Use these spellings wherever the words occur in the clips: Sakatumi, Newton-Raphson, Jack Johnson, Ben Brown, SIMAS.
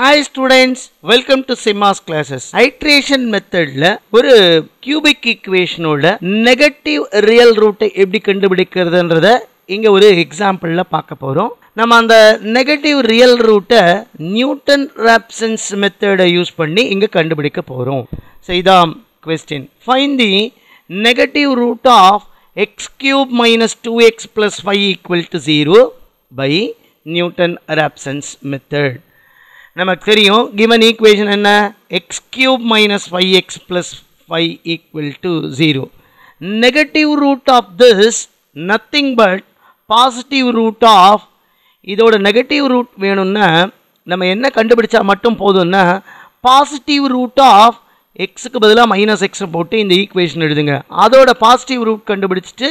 Hi students, welcome to SIMAS classes. Iteration method la oru cubic equation oda negative real root eppadi kandupidikkiradhu endradha inga oru example la paakaporom. Nama andha negative real root Newton-Raphson's method use panni inga kandupidikkaporom. So idam question, find the negative root of x cube minus 2x plus 5 equal to 0 by Newton-Raphson's method. நமக்கு தெரியும் given equation என்ன x cube minus 5x plus 5 equal to 0. Negative root of this nothing but positive root of இதோட negative root வேணும்னா நம்ம என்ன கண்டுபிடிச்சா மட்டும் போதும்னா positive root of x க்கு பதிலா minus x போட்டு இந்த equation எழுதுங்க. அதோட positive root கண்டுபிடிச்சிட்டு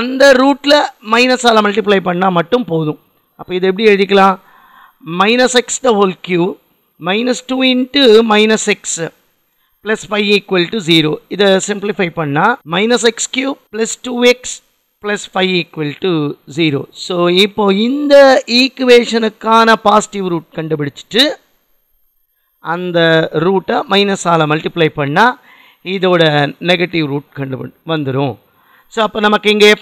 அந்த rootல minus ஆல multiply பண்ணா மட்டும் போதும். அப்ப இது எப்படி எழுதிக்கலாம்? Minus x the whole cube minus 2 into minus x plus 5 equal to 0. This simplify panna minus x cube plus 2x plus 5 equal to 0. So, now in the equation kana positive root kandupidichittu and the root minus ala multiply panna idoda negative root kandupidichittu. So, now we have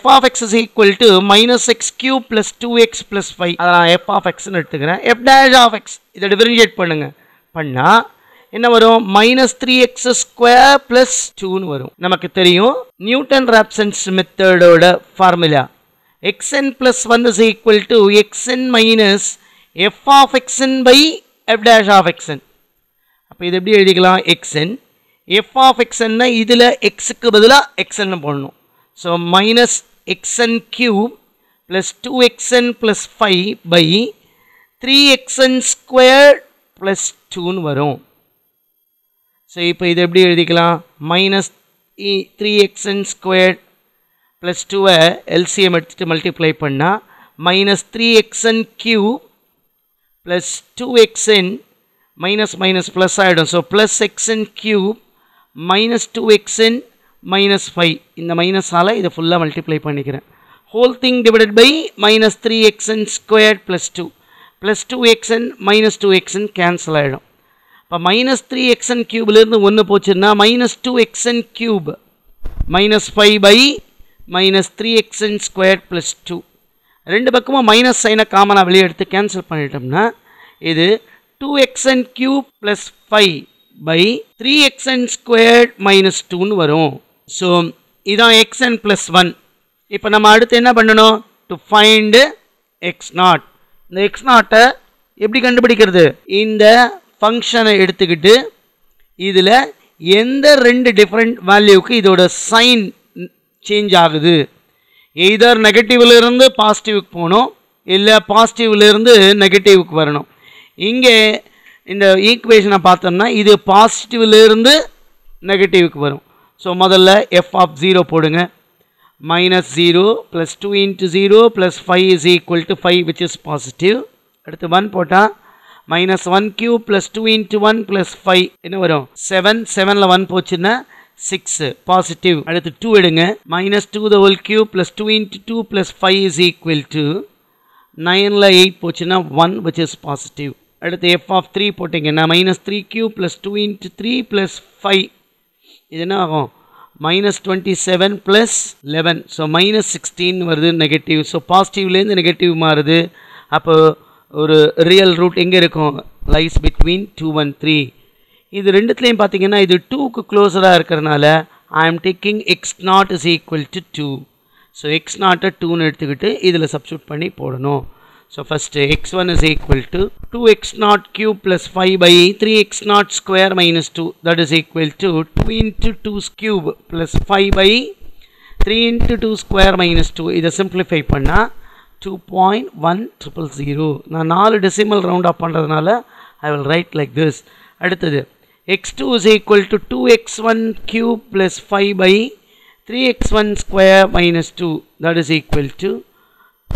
f of x is equal to minus x cube plus 2x plus 5. That's f of x. F dash of x. This is differentiate. Minus 3x square plus 2. Now, Newton-Raphson's method formula. xn plus 1 is equal to xn minus f of xn by f dash of xn. Now, this is xn. f of xn na idhila x க்கு பதிலா xn னு போடணும். So minus xn cube plus 2xn plus 5 by 3xn square plus 2 னு வரும். So இப்போ இது எப்படி எழுதிக்கலாம்? Minus 3xn square plus 2 LCM எடுத்துட்டு multiply பண்ணா minus 3xn cube plus 2xn minus minus plus ஆயிடும். So plus xn cube minus 2xn minus 5 இந்த minus ஆல இது full multiply பண்ணிக்கிறேன். Whole thing divided by minus 3xn squared plus 2 plus 2xn minus 2xn cancel ஆயிடும். அப்ப minus 3xn cubeல இருந்து 1 போச்சுன்னா minus 2xn cube minus 5 by minus 3xn squared plus 2 ரெண்டு பக்கமும் minus sign காமனா வெளிய எடுத்து cancel பண்ணிட்டோம்னா இது 2xn cube plus 5 by 3xn squared minus 2 னு வரும். So இதான் xn plus 1. இப்போ நம்ம அடுத்து என்ன பண்ணணும்? To find x0. இந்த x0 எப்படி கண்டுபிடிக்கிறது? இந்த ஃபங்க்ஷனை எடுத்துக்கிட்டு இதுல எந்த ரெண்டு டிஃபரண்ட் வேல்யூக்கு இதோட சைன் சேஞ்ச் ஆகுது? either நெகட்டிவ்ல இருந்து பாசிட்டிவ்க்கு போணும் இல்ல பாசிட்டிவ்ல இருந்து நெகட்டிவ்க்கு வரணும். இங்கே இந்த ஈக்குவேஷனை பார்த்தோம்னா இது பாசிட்டிவ்ல இருந்து நெகட்டிவ்க்கு வரும். ஸோ முதல்ல எஃப் ஆஃப் 0 போடுங்க. Minus 0 plus 2 into 0 plus 5 is equal to 5 which is positive. அடுத்து 1 போட்டால் minus 1 Q plus 2 into 1 plus 5 என்ன வரும்? 7. 7ல் 1 போச்சுன்னா 6 பாசிட்டிவ். அடுத்து 2 எடுங்க. Minus 2 the whole Q plus 2 into 2 plus 5 is equal to 9ல் 8 போச்சுன்னா 1 விச் இஸ் பாசிட்டிவ். அடுத்து f of 3 போட்டிங்கன்னா minus 3q plus 2 into 3 plus 5 இது என்ன ஆகும்? minus 27 plus 11. So minus 16 வருது negative. So positiveலேருந்து negative மாறுது. அப்போ ஒரு real root எங்கே இருக்கும்? lies between 2 and 3. இது ரெண்டுத்துலையும் பார்த்தீங்கன்னா இது 2க்கு க்ளோஸராக இருக்கிறனால I am taking x0 is equal to 2. So x0 2ன்னு எடுத்துக்கிட்டு இதில் substitute பண்ணி போடணும். So first x1 is equal to 2x0 cube plus 5 by 3x0 square minus 2, that is equal to 2 into 2 cube plus 5 by 3 into 2 square minus 2. இதை simplify பண்ணா 2.1000. நான் 4 decimal round up பண்றதுனால I will write like this. அடுத்தது x2 is equal to 2x1 cube plus 5 by 3x1 square minus 2, that is equal to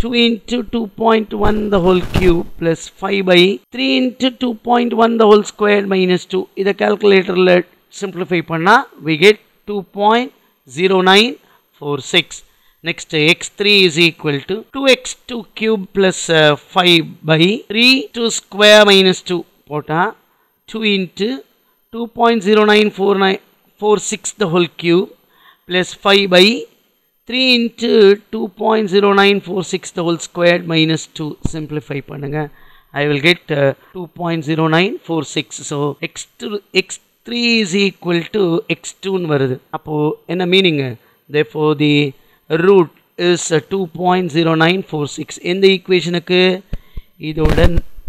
2 into 2.1 the whole cube plus 5 by 3 into 2.1 the whole square minus 2. இதை calculatorல simplify பண்ணா we get 2.0946. Next, x3 is equal to 2x2 cube plus 5 by 3 to square minus 2 pota 2 into 2.094946 the whole cube plus 5 by 3 into 2.0946 the whole squared minus 2. Simplify pannunga. I will get 2.0946. So, x3 is equal to x2 varudhu. Appo, enna meaning? Therefore, the root is 2.0946. In the equation, this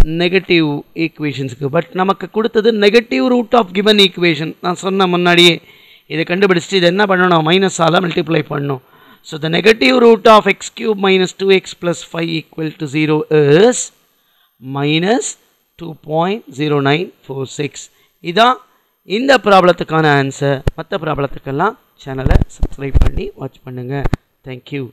negative equations. But namakku kuduthathu negative root of given equation. Naan sonna munnadiye idu kandupidittu idu enna pannanum minus ala multiply pannanum. So the negative root of x cube minus 2x plus 5 equal to 0 is minus 2.0946. Idha indha problem-kkana answer. Matha problem-kkala channel subscribe panni watch pannunga. Thank you.